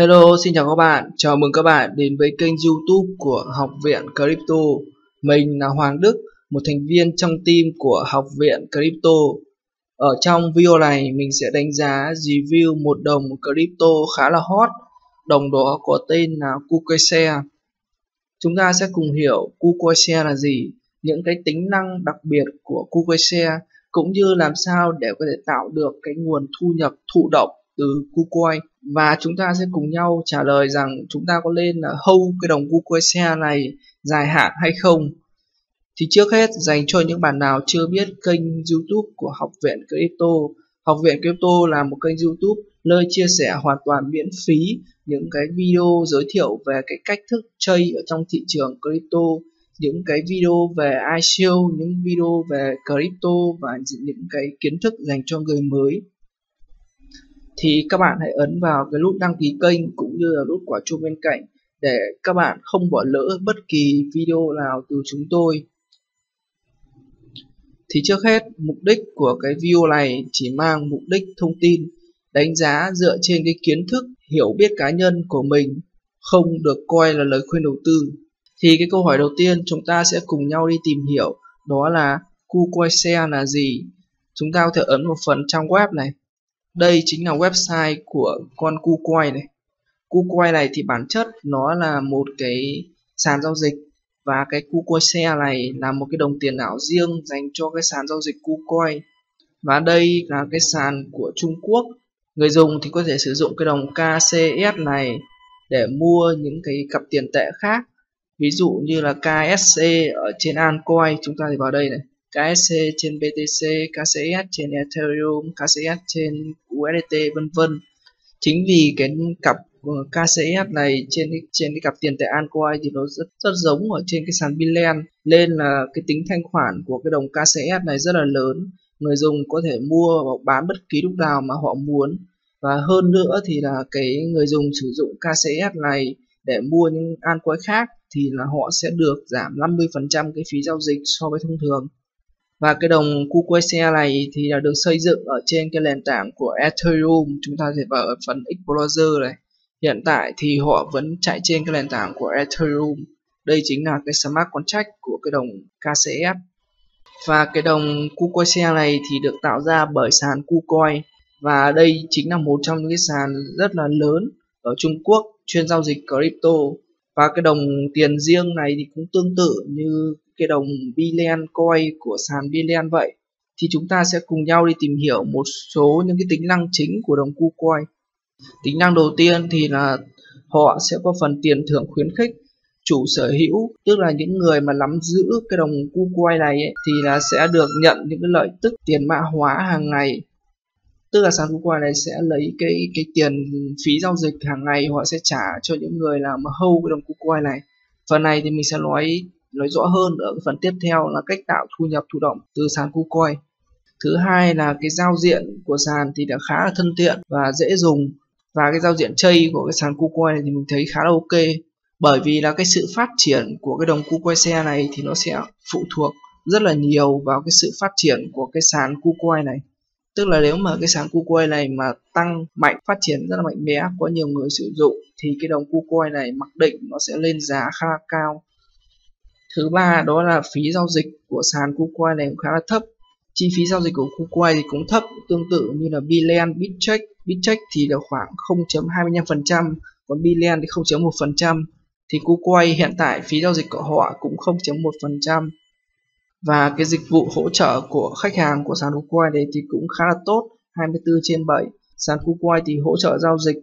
Hello, xin chào các bạn. Chào mừng các bạn đến với kênh YouTube của Học viện Crypto. Mình là Hoàng Đức, một thành viên trong team của Học viện Crypto. Ở trong video này, mình sẽ đánh giá review một đồng crypto khá là hot. Đồng đó có tên là KuCoin Shares. Chúng ta sẽ cùng hiểu KuCoin Shares là gì, những cái tính năng đặc biệt của KuCoin Shares, cũng như làm sao để có thể tạo được cái nguồn thu nhập thụ động từ KuCoin. Và chúng ta sẽ cùng nhau trả lời rằng chúng ta có nên là hold cái đồng KuCoin Shares này dài hạn hay không. Thì trước hết, dành cho những bạn nào chưa biết kênh YouTube của Học viện Crypto, Học viện Crypto là một kênh YouTube nơi chia sẻ hoàn toàn miễn phí những cái video giới thiệu về cái cách thức trade ở trong thị trường crypto, những cái video về ICO, những video về crypto và những cái kiến thức dành cho người mới. Thì các bạn hãy ấn vào cái nút đăng ký kênh cũng như là nút quả chuông bên cạnh để các bạn không bỏ lỡ bất kỳ video nào từ chúng tôi. Thì trước hết, mục đích của cái video này chỉ mang mục đích thông tin, đánh giá dựa trên cái kiến thức, hiểu biết cá nhân của mình, không được coi là lời khuyên đầu tư. Thì cái câu hỏi đầu tiên chúng ta sẽ cùng nhau đi tìm hiểu, đó là KuCoin Shares là gì. Chúng ta có thể ấn vào phần trang web này. Đây chính là website của con KuCoin này. KuCoin này thì bản chất nó là một cái sàn giao dịch, và cái KuCoin Shares này là một cái đồng tiền ảo riêng dành cho cái sàn giao dịch KuCoin. Và đây là cái sàn của Trung Quốc. Người dùng thì có thể sử dụng cái đồng KCS này để mua những cái cặp tiền tệ khác. Ví dụ như là KSC ở trên altcoin, chúng ta thì vào đây này. KSC trên BTC, KCS trên Ethereum, KCS trên USDT, vân vân. Chính vì cái cặp KCS này trên cái cặp tiền tệ altcoin thì nó rất giống ở trên cái sàn Binance, nên là cái tính thanh khoản của cái đồng KCS này rất là lớn. Người dùng có thể mua hoặc bán bất kỳ lúc nào mà họ muốn. Và hơn nữa thì là cái người dùng sử dụng KCS này để mua những altcoin khác thì là họ sẽ được giảm 50% cái phí giao dịch so với thông thường. Và cái đồng KuCoin Shares này thì là được xây dựng ở trên cái nền tảng của Ethereum. Chúng ta sẽ vào phần Explorer này. Hiện tại thì họ vẫn chạy trên cái nền tảng của Ethereum. Đây chính là cái smart contract của cái đồng KCS. Và cái đồng KuCoin Shares này thì được tạo ra bởi sàn KuCoin. Và đây chính là một trong những cái sàn rất là lớn ở Trung Quốc chuyên giao dịch crypto. Và cái đồng tiền riêng này thì cũng tương tự như cái đồng Binance Coin của sàn Binance vậy. Thì chúng ta sẽ cùng nhau đi tìm hiểu một số những cái tính năng chính của đồng KuCoin. Tính năng đầu tiên thì là họ sẽ có phần tiền thưởng khuyến khích chủ sở hữu, tức là những người mà nắm giữ cái đồng KuCoin này ấy, thì là sẽ được nhận những cái lợi tức tiền mã hóa hàng ngày. Tức là sàn KuCoin này sẽ lấy cái tiền phí giao dịch hàng ngày họ sẽ trả cho những người làm hold cái đồng KuCoin này. Phần này thì mình sẽ nói rõ hơn ở phần tiếp theo là cách tạo thu nhập thụ động từ sàn KuCoin. Thứ hai là cái giao diện của sàn thì đã khá là thân thiện và dễ dùng. Và cái giao diện chơi của cái sàn KuCoin này thì mình thấy khá là ok. Bởi vì là cái sự phát triển của cái đồng KuCoin Shares này thì nó sẽ phụ thuộc rất là nhiều vào cái sự phát triển của cái sàn KuCoin này. Tức là nếu mà cái sàn KuCoin này mà tăng mạnh, phát triển rất là mạnh mẽ, có nhiều người sử dụng thì cái đồng KuCoin này mặc định nó sẽ lên giá khá là cao. Thứ ba đó là phí giao dịch của sàn KuCoin này cũng khá là thấp. Chi phí giao dịch của KuCoin thì cũng thấp, tương tự như là Binance, BitCheck thì được khoảng 0.25%, còn Binance thì 0.1%. Thì KuCoin hiện tại phí giao dịch của họ cũng 0.1%. Và cái dịch vụ hỗ trợ của khách hàng của sàn KuCoin này thì cũng khá là tốt, 24/7. Sàn KuCoin thì hỗ trợ giao dịch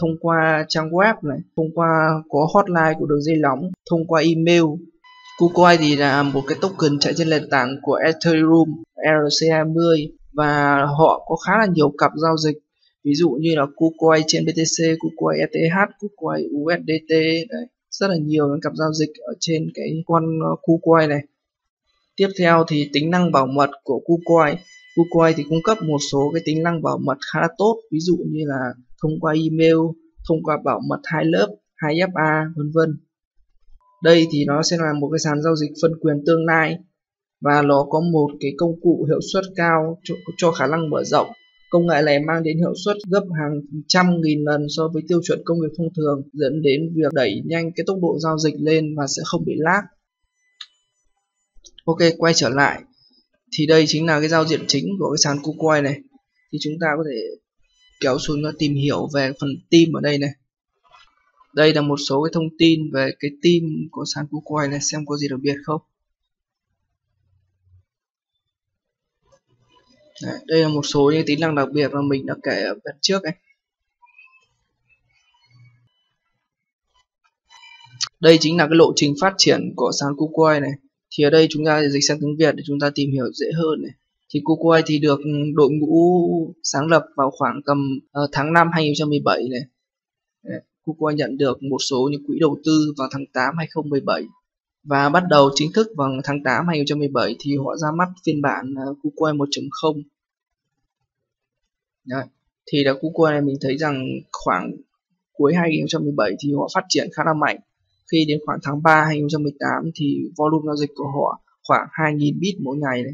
thông qua trang web này, thông qua có hotline của đường dây nóng, thông qua email. KuCoin thì là một cái token chạy trên nền tảng của Ethereum ERC20 và họ có khá là nhiều cặp giao dịch. Ví dụ như là KuCoin trên BTC, KuCoin ETH, KuCoin USDT. Đấy, rất là nhiều những cặp giao dịch ở trên cái con KuCoin này. Tiếp theo thì tính năng bảo mật của KuCoin. KuCoin thì cung cấp một số cái tính năng bảo mật khá là tốt, ví dụ như là thông qua email, thông qua bảo mật 2 lớp, 2FA, vân vân. Đây thì nó sẽ là một cái sàn giao dịch phân quyền tương lai và nó có một cái công cụ hiệu suất cao cho khả năng mở rộng. Công nghệ này mang đến hiệu suất gấp hàng trăm nghìn lần so với tiêu chuẩn công nghiệp thông thường, dẫn đến việc đẩy nhanh cái tốc độ giao dịch lên và sẽ không bị lag. Ok, quay trở lại. Thì đây chính là cái giao diện chính của cái sàn KuCoin này. Thì chúng ta có thể kéo xuống và tìm hiểu về phần team ở đây này. Đây là một số cái thông tin về cái team của sàn KuCoin này, xem có gì đặc biệt không. Đấy, đây là một số những tính năng đặc biệt mà mình đã kể ở phần trước này. Đây chính là cái lộ trình phát triển của sàn KuCoin này. Thì ở đây chúng ta dịch sang tiếng Việt để chúng ta tìm hiểu dễ hơn này. Thì KuCoin thì được đội ngũ sáng lập vào khoảng tầm tháng 5 2017 này. KuCoin nhận được một số những quỹ đầu tư vào tháng 8 2017 và bắt đầu chính thức vào tháng 8 2017 thì họ ra mắt phiên bản KuCoin 1.0. Đấy. Thì là KuCoin này mình thấy rằng khoảng cuối 2017 thì họ phát triển khá là mạnh. Khi đến khoảng tháng 3 2018 thì volume giao dịch của họ khoảng 2.000 bit mỗi ngày này.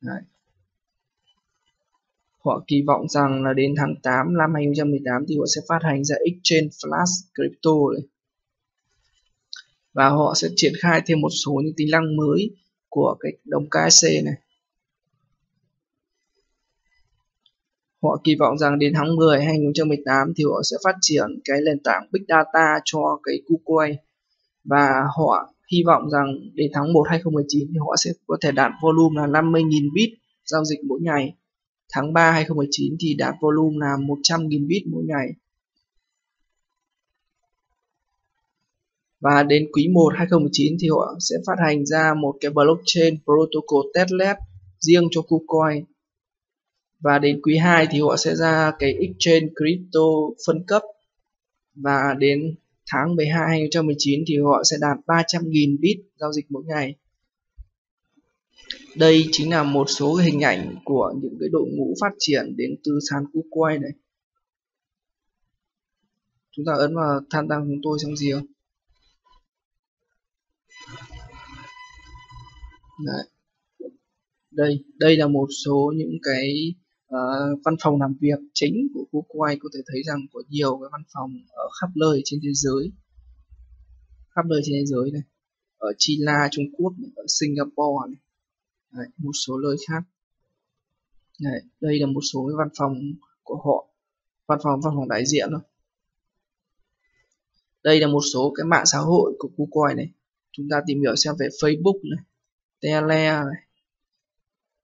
Đấy. Họ kỳ vọng rằng là đến tháng 8 năm 2018 thì họ sẽ phát hành ra Exchange Flash Crypto này. Và họ sẽ triển khai thêm một số những tính năng mới của cái đồng KSC này. Họ kỳ vọng rằng đến tháng 10 2018 thì họ sẽ phát triển cái nền tảng Big Data cho cái KuCoin. Và họ hy vọng rằng đến tháng 1 2019 thì họ sẽ có thể đạt volume là 50.000 bit giao dịch mỗi ngày. Tháng 3 2019 thì đạt volume là 100.000 bit mỗi ngày. Và đến quý 1 2019 thì họ sẽ phát hành ra một cái blockchain protocol testnet riêng cho KuCoin. Và đến quý 2 thì họ sẽ ra cái exchange crypto phân cấp. Và đến tháng 12 2019 thì họ sẽ đạt 300.000 bit giao dịch mỗi ngày. Đây chính là một số hình ảnh của những cái đội ngũ phát triển đến từ sàn KuCoin này. Chúng ta ấn vào tham gia chúng tôi xem gì không? Đấy. Đây là một số những cái văn phòng làm việc chính của KuCoin. Có thể thấy rằng có nhiều cái văn phòng ở khắp nơi trên thế giới này, ở China, Trung Quốc, ở Singapore này. Đấy, một số nơi khác. Đấy, đây là một số cái văn phòng của họ, văn phòng đại diện thôi. Đây là một số cái mạng xã hội của KuCoin này. Chúng ta tìm hiểu xem về Facebook này, Telegram này,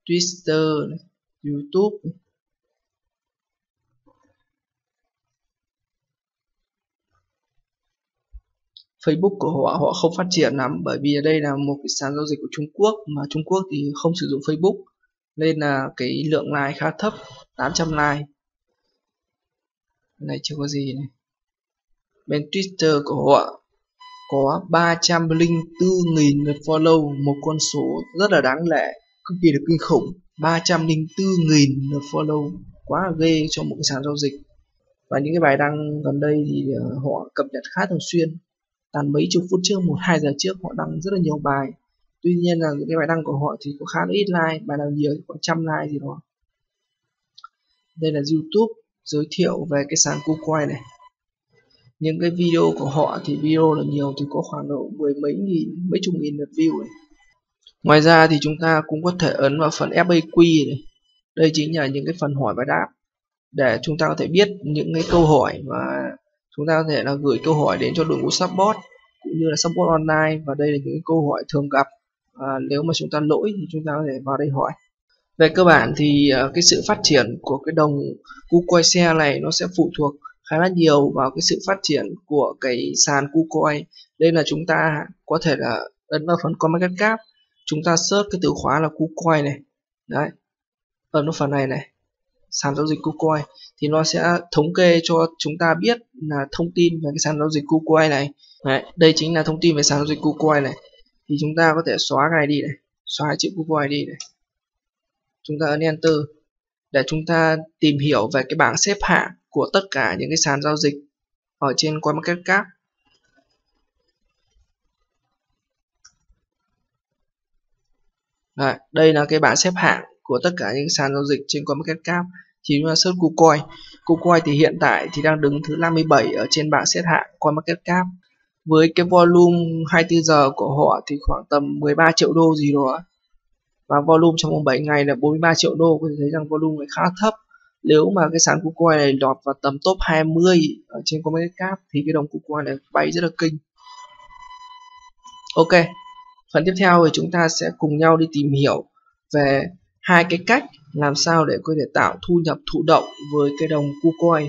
Twitter này, YouTube này. Facebook của họ không phát triển lắm bởi vì đây là một cái sàn giao dịch của Trung Quốc, mà Trung Quốc thì không sử dụng Facebook nên là cái lượng like khá thấp, 800 like. Cái này chưa có gì này. Bên Twitter của họ có 304.000 lượt follow, một con số rất là đáng lẽ, cực kỳ là kinh khủng. 304.000 lượt follow quá là ghê cho một cái sàn giao dịch. Và những cái bài đăng gần đây thì họ cập nhật khá thường xuyên. Tầm mấy chục phút trước, 1-2 giờ trước họ đăng rất là nhiều bài. Tuy nhiên là những cái bài đăng của họ thì có khá là ít like, bài nào nhiều thì có 100 like gì đó. Đây là YouTube giới thiệu về cái sàn KuCoin này. Những cái video của họ thì video là nhiều, thì có khoảng độ mười mấy nghìn, mấy chục nghìn lượt view này. Ngoài ra thì chúng ta cũng có thể ấn vào phần FAQ này. Đây chính là những cái phần hỏi và đáp để chúng ta có thể biết những cái câu hỏi, và chúng ta có thể là gửi câu hỏi đến cho đội ngũ support cũng như là support online. Và đây là những câu hỏi thường gặp, nếu mà chúng ta lỗi thì chúng ta có thể vào đây hỏi. Về cơ bản thì cái sự phát triển của cái đồng KuCoin Shares này nó sẽ phụ thuộc khá là nhiều vào cái sự phát triển của cái sàn KuCoin. Đây là chúng ta có thể là ấn vào phần CoinMarketCap, chúng ta search cái từ khóa là KuCoin này. Đấy, ấn vào phần này này, sàn giao dịch KuCoin, thì nó sẽ thống kê cho chúng ta biết là thông tin về cái sàn giao dịch KuCoin này. Đấy, đây chính là thông tin về sàn giao dịch KuCoin này. Thì chúng ta có thể xóa cái này đi này, xóa chữ KuCoin đi này. Chúng ta ấn Enter để chúng ta tìm hiểu về cái bảng xếp hạng của tất cả những cái sàn giao dịch ở trên CoinMarketCap. Đây là cái bảng xếp hạng của tất cả những sàn giao dịch trên CoinMarketCap thì chúng ta search KuCoin. KuCoin thì hiện tại thì đang đứng thứ 57 ở trên bảng xếp hạng CoinMarketCap, với cái volume 24 giờ của họ thì khoảng tầm 13 triệu đô gì đó, và volume trong 7 ngày là 43 triệu đô. Có thể thấy rằng volume này khá thấp. Nếu mà cái sàn KuCoin này lọt vào tầm top 20 ở trên CoinMarketCap thì cái đồng KuCoin này bay rất là kinh. Ok, phần tiếp theo thì chúng ta sẽ cùng nhau đi tìm hiểu về hai cái cách làm sao để có thể tạo thu nhập thụ động với cái đồng KuCoin.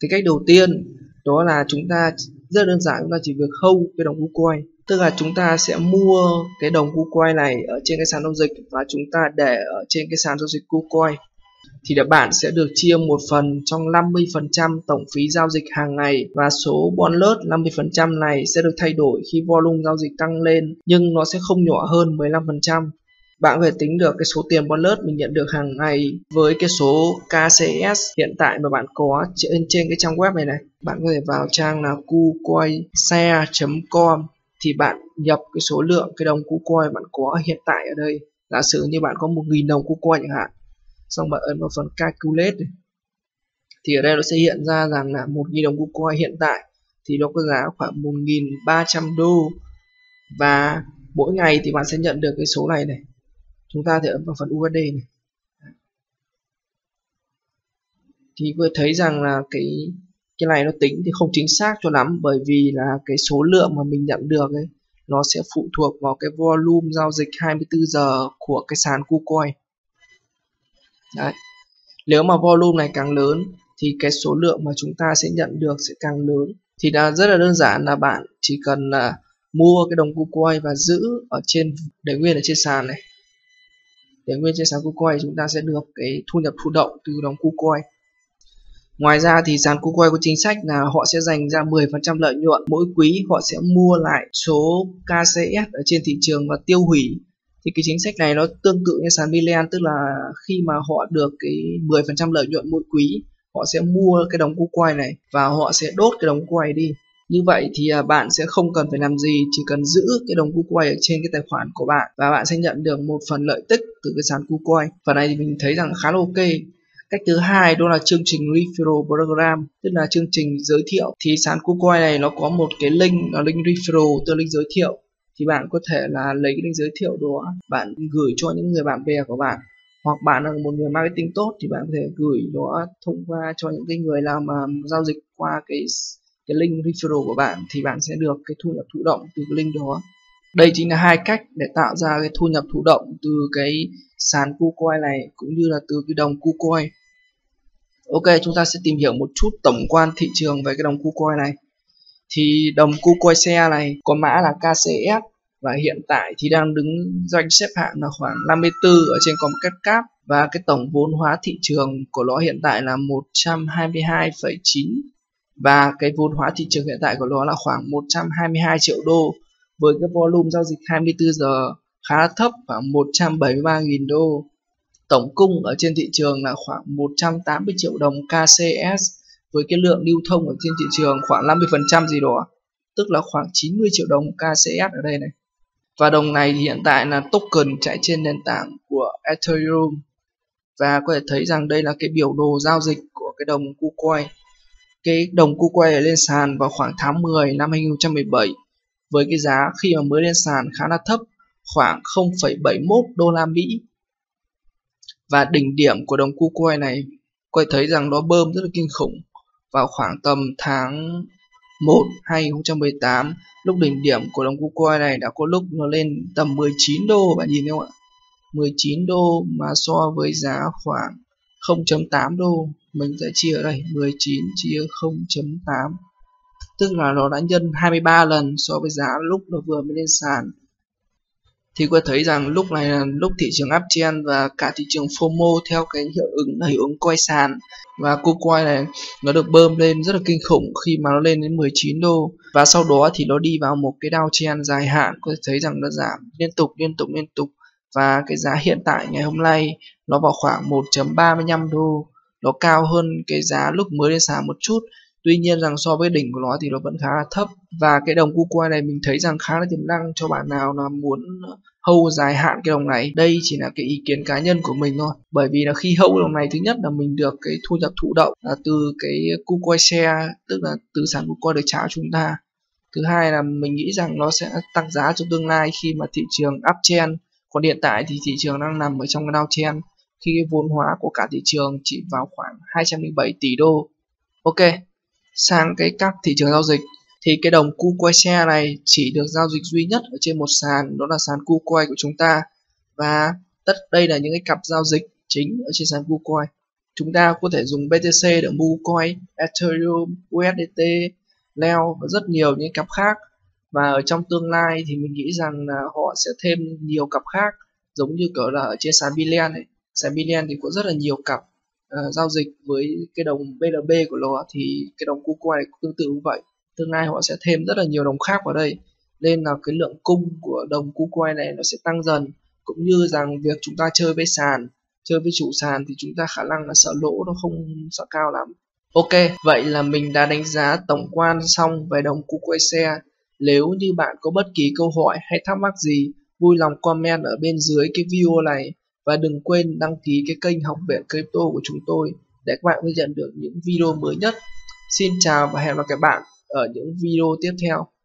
Cái cách đầu tiên đó là chúng ta rất đơn giản, chúng ta chỉ việc hold cái đồng KuCoin, tức là chúng ta sẽ mua cái đồng KuCoin này ở trên cái sàn giao dịch và chúng ta để ở trên cái sàn giao dịch KuCoin thì bạn sẽ được chia một phần trong 50% tổng phí giao dịch hàng ngày, và số bonus 50% này sẽ được thay đổi khi volume giao dịch tăng lên, nhưng nó sẽ không nhỏ hơn 15%. Bạn có thể tính được cái số tiền bonus mình nhận được hàng ngày với cái số KCS hiện tại mà bạn có trên cái trang web này này. Bạn có thể vào trang là Kucoin Shares.com thì bạn nhập cái số lượng cái đồng KuCoin bạn có hiện tại ở đây. Giả sử như bạn có 1.000 đồng KuCoin chẳng hạn, xong bạn ấn vào phần calculate này, thì ở đây nó sẽ hiện ra rằng là 1.000 đồng KuCoin hiện tại thì nó có giá khoảng 1.300 đô, và mỗi ngày thì bạn sẽ nhận được cái số này này. Chúng ta thì ấn vào phần USD này thì có thể thấy rằng là cái này nó tính thì không chính xác cho lắm, bởi vì là cái số lượng mà mình nhận được ấy, nó sẽ phụ thuộc vào cái volume giao dịch 24 giờ của cái sàn KuCoin. Đấy. Nếu mà volume này càng lớn thì cái số lượng mà chúng ta sẽ nhận được sẽ càng lớn. Thì đã rất là đơn giản là bạn chỉ cần là mua cái đồng KuCoin và giữ ở trên, để nguyên ở trên sàn này. Để nguyên trên sàn KuCoin chúng ta sẽ được cái thu nhập thụ động từ đồng KuCoin. Ngoài ra thì sàn KuCoin có chính sách là họ sẽ dành ra 10% lợi nhuận mỗi quý, họ sẽ mua lại số KCS ở trên thị trường và tiêu hủy. Thì cái chính sách này nó tương tự như sàn Binance, tức là khi mà họ được cái 10% lợi nhuận mỗi quý, họ sẽ mua cái đồng KuCoin này và họ sẽ đốt cái đồng KuCoin đi. Như vậy thì bạn sẽ không cần phải làm gì, chỉ cần giữ cái đồng KuCoin ở trên cái tài khoản của bạn và bạn sẽ nhận được một phần lợi tức từ cái sàn KuCoin. Phần này thì mình thấy rằng khá là ok. Cách thứ hai đó là chương trình referral program, tức là chương trình giới thiệu. Thì sàn KuCoin này nó có một cái link là link referral, tức là link giới thiệu. Thì bạn có thể là lấy cái link giới thiệu đó, bạn gửi cho những người bạn bè của bạn, hoặc bạn là một người marketing tốt thì bạn có thể gửi nó thông qua cho những cái người làm giao dịch qua cái link referral của bạn, thì bạn sẽ được cái thu nhập thụ động từ cái link đó. Đây chính là hai cách để tạo ra cái thu nhập thụ động từ cái sàn KuCoin này, cũng như là từ cái đồng KuCoin. Ok, chúng ta sẽ tìm hiểu một chút tổng quan thị trường về cái đồng KuCoin này. Thì đồng KuCoin Shares này có mã là KCS và hiện tại thì đang đứng doanh xếp hạng là khoảng 54 ở trên CoinMarketCap, và cái tổng vốn hóa thị trường của nó hiện tại là 122,9, và cái vốn hóa thị trường hiện tại của nó là khoảng 122 triệu đô, với cái volume giao dịch 24 giờ khá thấp, khoảng 173.000 đô. Tổng cung ở trên thị trường là khoảng 180 triệu đồng KCS, với cái lượng lưu thông ở trên thị trường khoảng 50% gì đó, tức là khoảng 90 triệu đồng KCS ở đây này. Và đồng này thì hiện tại là token chạy trên nền tảng của Ethereum, và có thể thấy rằng đây là cái biểu đồ giao dịch của cái đồng KuCoin. Cái đồng KuCoin lên sàn vào khoảng tháng 10 năm 2017 với cái giá khi mà mới lên sàn khá là thấp, khoảng 0,71 đô la Mỹ. Và đỉnh điểm của đồng KuCoin này có thể thấy rằng nó bơm rất là kinh khủng vào khoảng tầm tháng 1 2018. Lúc đỉnh điểm của đồng KuCoin này đã có lúc nó lên tầm 19 đô, bạn nhìn không ạ? 19 đô mà so với giá khoảng 0.8 đô, mình sẽ chia ở đây 19 chia 0.8, tức là nó đã nhân 23 lần so với giá lúc nó vừa mới lên sàn. Thì có thấy rằng lúc này là lúc thị trường uptrend và cả thị trường FOMO theo cái hiệu ứng là hiệu ứng coi sàn, và KuCoin này nó được bơm lên rất là kinh khủng khi mà nó lên đến 19 đô, và sau đó thì nó đi vào một cái downtrend dài hạn. Có thể thấy rằng nó giảm liên tục, và cái giá hiện tại ngày hôm nay nó vào khoảng 1.35 đô, nó cao hơn cái giá lúc mới lên sàn một chút. Tuy nhiên rằng so với đỉnh của nó thì nó vẫn khá là thấp, và cái đồng KuCoin này mình thấy rằng khá là tiềm năng cho bạn nào là muốn hold dài hạn cái đồng này. Đây chỉ là cái ý kiến cá nhân của mình thôi, bởi vì là khi hold đồng này, thứ nhất là mình được cái thu nhập thụ động là từ cái KuCoin Share, tức là từ sản KuCoin được trả chúng ta. Thứ hai là mình nghĩ rằng nó sẽ tăng giá trong tương lai khi mà thị trường uptrend, còn hiện tại thì thị trường đang nằm ở trong cái downtrend khi cái vốn hóa của cả thị trường chỉ vào khoảng 207 tỷ đô. Ok, sang cái các thị trường giao dịch thì cái đồng KuCoin Share này chỉ được giao dịch duy nhất ở trên một sàn, đó là sàn KuCoin của chúng ta, và đây là những cái cặp giao dịch chính ở trên sàn KuCoin. Chúng ta có thể dùng BTC để mua coin, Ethereum, USDT, Leo và rất nhiều những cặp khác, và ở trong tương lai thì mình nghĩ rằng là họ sẽ thêm nhiều cặp khác, giống như kiểu là ở trên sàn Binance này. Sàn Binance thì có rất là nhiều cặp giao dịch với cái đồng BLB của nó, thì cái đồng KuCoin này tương tự như vậy. Tương lai họ sẽ thêm rất là nhiều đồng khác vào đây, nên là cái lượng cung của đồng KuCoin này nó sẽ tăng dần, cũng như rằng việc chúng ta chơi với sàn, chơi với chủ sàn thì chúng ta khả năng là sợ lỗ nó không sợ cao lắm. Ok, vậy là mình đã đánh giá tổng quan xong về đồng KuCoin Share. Nếu như bạn có bất kỳ câu hỏi hay thắc mắc gì, vui lòng comment ở bên dưới cái video này, và đừng quên đăng ký cái kênh Học viện Crypto của chúng tôi để các bạn có thể nhận được những video mới nhất. Xin chào và hẹn gặp lại các bạn ở những video tiếp theo.